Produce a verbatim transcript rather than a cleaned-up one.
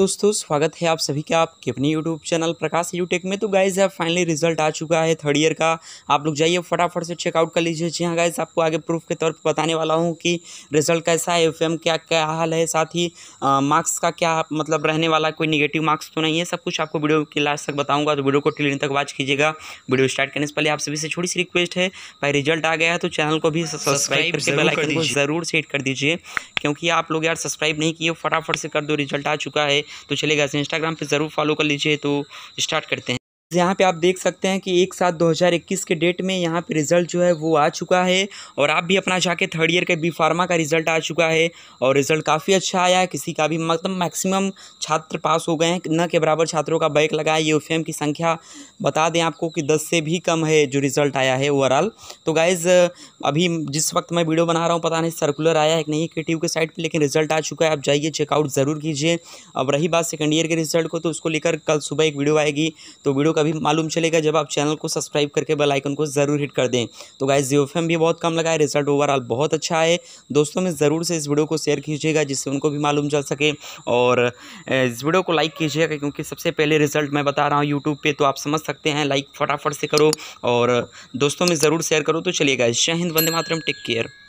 दोस्तों स्वागत है आप सभी का आपके अपने यूट्यूब चैनल प्रकाश एडूटेक में। तो गाइज यार फाइनली रिजल्ट आ चुका है थर्ड ईयर का। आप लोग जाइए फटाफट से चेकआउट कर लीजिए। जी हाँ गाइज, आपको आगे प्रूफ के तौर पर बताने वाला हूँ कि रिजल्ट कैसा है, एफ एम क्या क्या हाल है, साथ ही मार्क्स का क्या मतलब रहने वाला, कोई निगेटिव मार्क्स तो नहीं है। सब कुछ आपको वीडियो के लास्ट तक बताऊँगा, तो वीडियो को टिल एंड तक वॉच कीजिएगा। वीडियो स्टार्ट करने से पहले आप सभी से छोटी सी रिक्वेस्ट है, भाई रिजल्ट आ गया है तो चैनल को भी सब्सक्राइब करके बेल आइकन को जरूर से हिट कर दीजिए, क्योंकि आप लोग यार सब्सक्राइब नहीं किए फटाफट से कर दो, रिजल्ट आ चुका है। तो चलेगा इंस्टाग्राम पे ज़रूर फॉलो कर लीजिए। तो स्टार्ट करते हैं। यहाँ पे आप देख सकते हैं कि एक सात दो हज़ार इक्कीस के डेट में यहाँ पे रिज़ल्ट जो है वो आ चुका है, और आप भी अपना जाके थर्ड ईयर के बी फार्मा का रिज़ल्ट आ चुका है। और रिज़ल्ट काफ़ी अच्छा आया है, किसी का भी मतलब मैक्सिमम छात्र पास हो गए हैं, न के बराबर छात्रों का बैक लगा है। यूएफएम की संख्या बता दें आपको कि दस से भी कम है जो रिज़ल्ट आया है ओवरऑल। तो गाइज़ अभी जिस वक्त मैं वीडियो बना रहा हूँ पता नहीं सर्कुलर आया है कि नहीं के टी यू के साइट पर, लेकिन रिज़ल्ट आ चुका है। आप जाइए चेकआउट ज़रूर कीजिए। अब रही बात सेकेंड ईयर के रिज़ल्ट को, तो उसको लेकर कल सुबह एक वीडियो आएगी, तो वीडियो अभी मालूम चलेगा जब आप चैनल को सब्सक्राइब करके बेल आइकन को जरूर हिट कर दें। तो गाइस यूएफएम भी बहुत कम लगा है, रिजल्ट ओवरऑल बहुत अच्छा है। दोस्तों में ज़रूर से इस वीडियो को शेयर कीजिएगा जिससे उनको भी मालूम चल सके, और इस वीडियो को लाइक कीजिएगा क्योंकि सबसे पहले रिजल्ट मैं बता रहा हूँ यूट्यूब पर, तो आप समझ सकते हैं। लाइक फटाफट से करो और दोस्तों में ज़रूर शेयर करो। तो चलिए गाइस, जय हिंद, वंदे मातरम, टेक केयर।